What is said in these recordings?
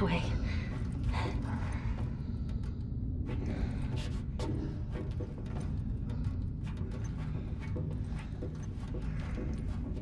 which way.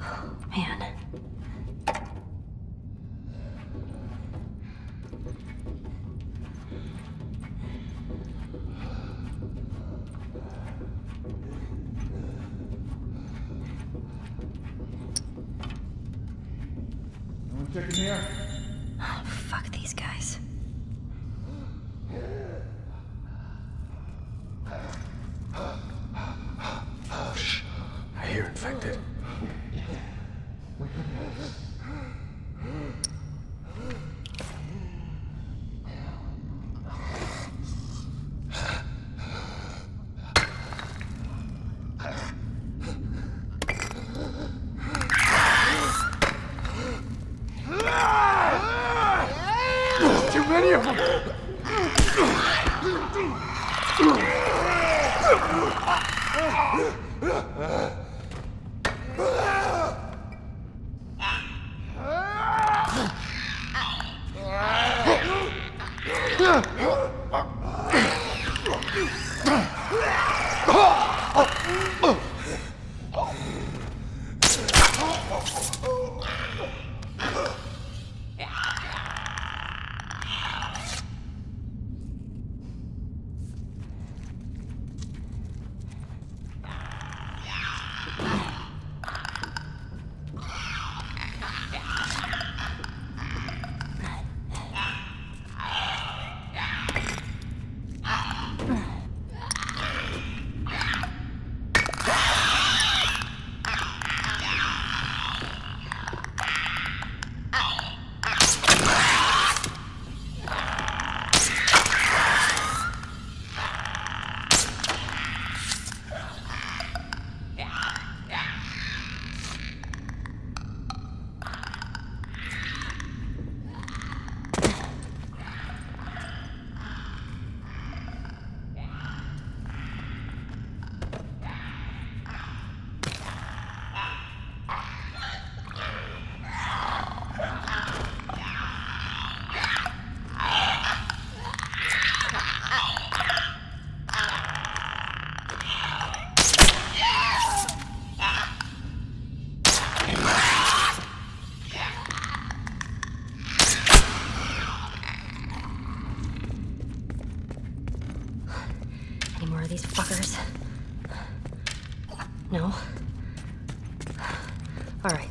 Oh, man. Check in here. Oh, fuck these guys. Shh. I hear infected. These fuckers. No. All right.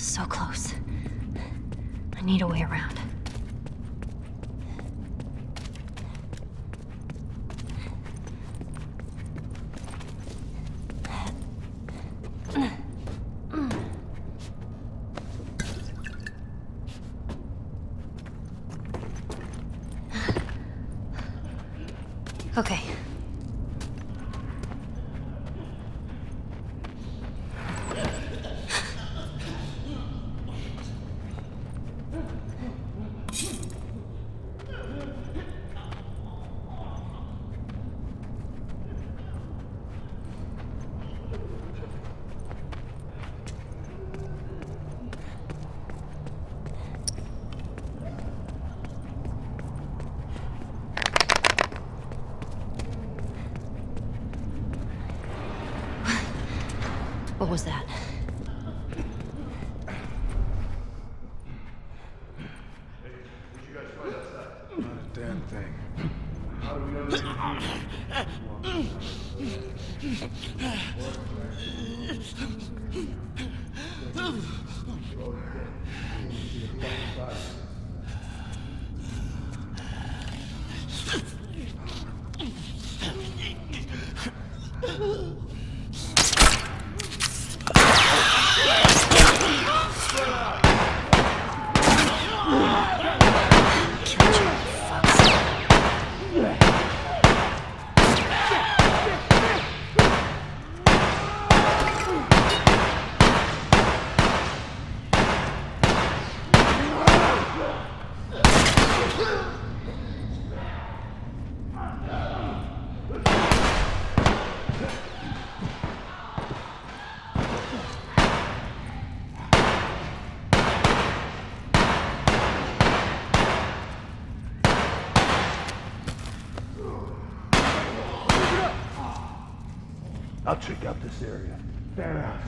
So close. I need a way around. Okay, What was that? I'll check out this area. Fan out.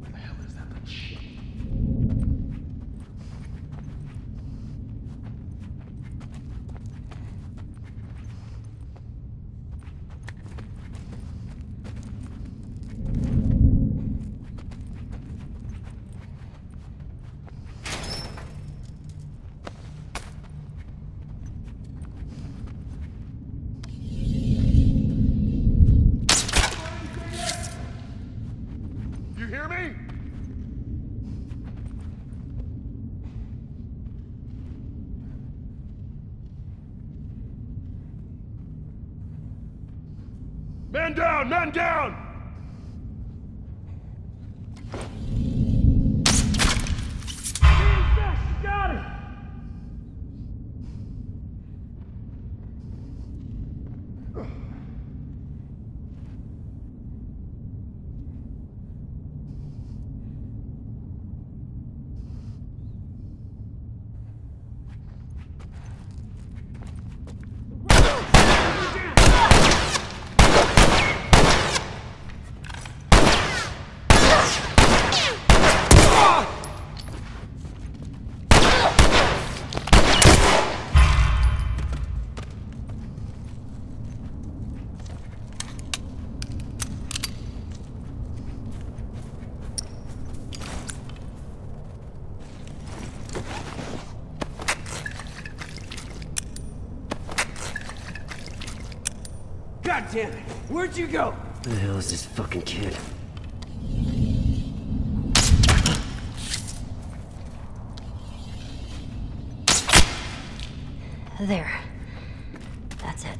Where the hell is that little shit? Man down! Man down! You got it! God damn it! Where'd you go? Where the hell is this fucking kid? There. That's it.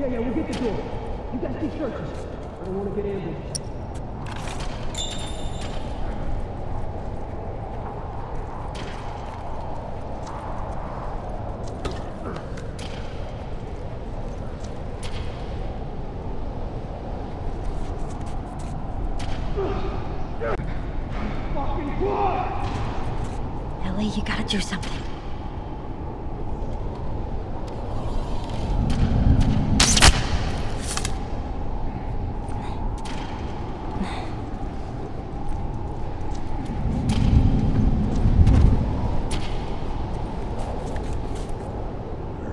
Yeah, we'll get the door. You guys keep searching. I don't want to get ambushed. You gotta do something.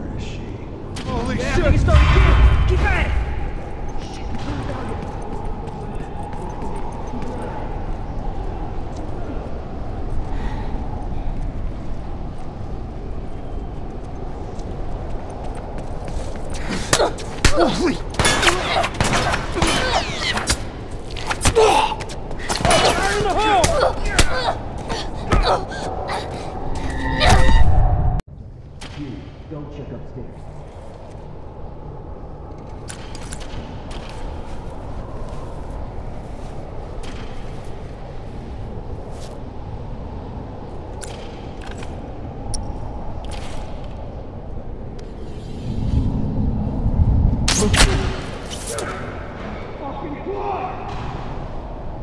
Where is she? Holy shit! He's still here! Keep at it! Holy! Fire in the hole! You, don't check upstairs.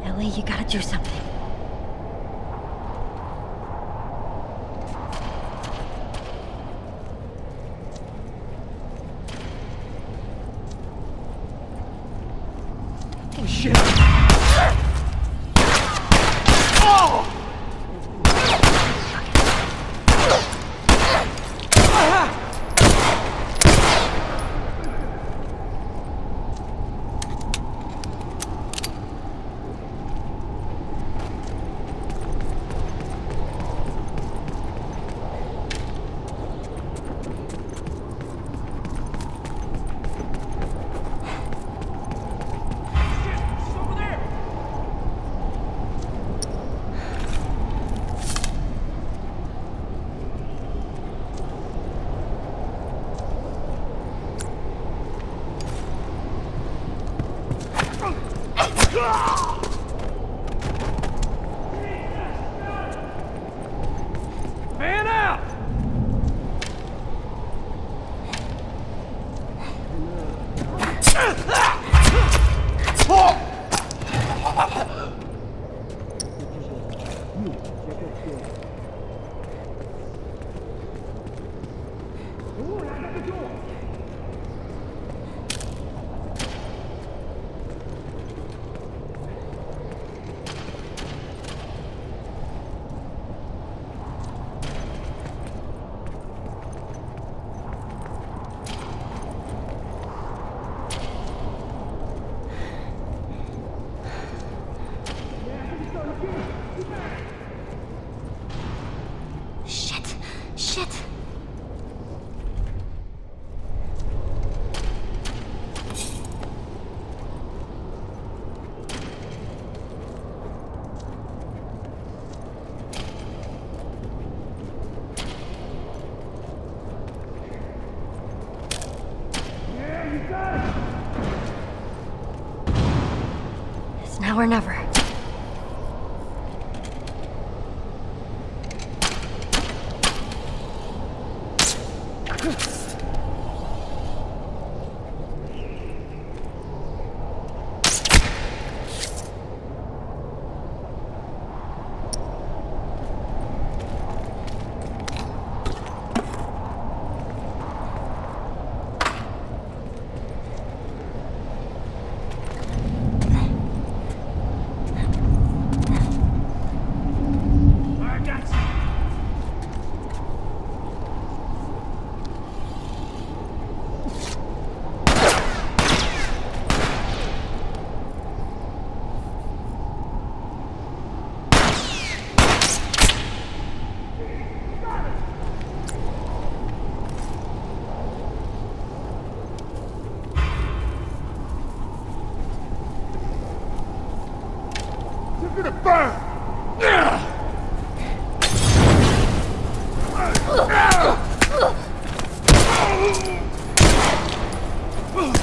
Ellie, you gotta do something. Oh shit! Oh! Man out! Ooh, I got the door! Shit! Yeah, you got it! It's now or never. You're gonna burn!